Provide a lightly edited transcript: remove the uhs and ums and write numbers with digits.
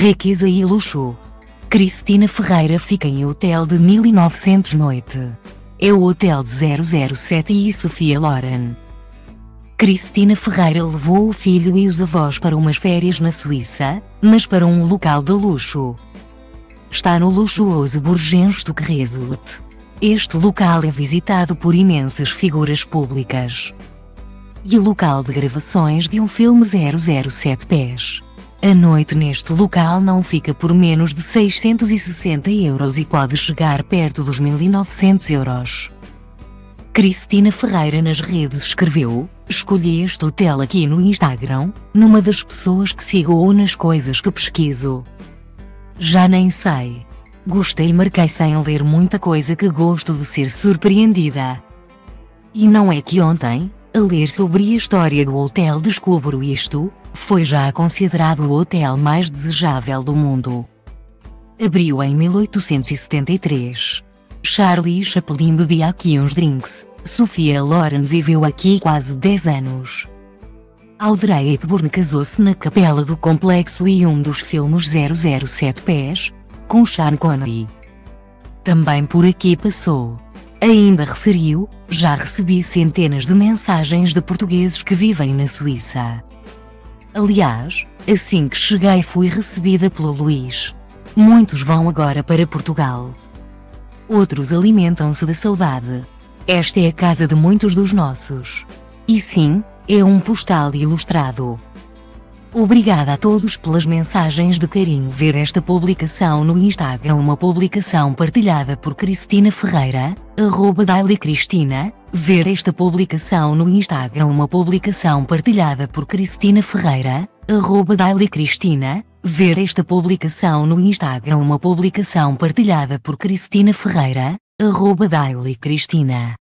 riqueza e luxo. Cristina Ferreira fica em hotel de 1900 noite. É o hotel de 007 e Sophia Loren. Cristina Ferreira levou o filho e os avós para umas férias na Suíça, mas para um local de luxo. Está no luxuoso Bürgenstock Resort. Este local é visitado por imensas figuras públicas. E o local de gravações de um filme 007 pés. A noite neste local não fica por menos de 660 € e pode chegar perto dos 1900 €. Cristina Ferreira nas redes escreveu: "Escolhi este hotel aqui no Instagram, numa das pessoas que sigo ou nas coisas que pesquiso. Já nem sei. Gostei e marquei sem ler muita coisa que gosto de ser surpreendida. E não é que ontem, a ler sobre a história do hotel descubro isto, foi já considerado o hotel mais desejável do mundo." Abriu em 1873. Charlie Chaplin bebia aqui uns drinks, Sophia Loren viveu aqui quase 10 anos. Audrey Hepburn casou-se na capela do complexo e um dos filmes 007 pés, com Sean Connery. Também por aqui passou. Ainda referiu: "Já recebi centenas de mensagens de portugueses que vivem na Suíça. Aliás, assim que cheguei fui recebida pelo Luís. Muitos vão agora para Portugal. Outros alimentam-se da saudade. Esta é a casa de muitos dos nossos." E sim, é um postal ilustrado. Obrigada a todos pelas mensagens de carinho. Ver esta publicação no Instagram, uma publicação partilhada por Cristina Ferreira, @dailycristina. Ver esta publicação no Instagram, uma publicação partilhada por Cristina Ferreira, @dailycristina. Ver esta publicação no Instagram, uma publicação partilhada por Cristina Ferreira, @dailycristina.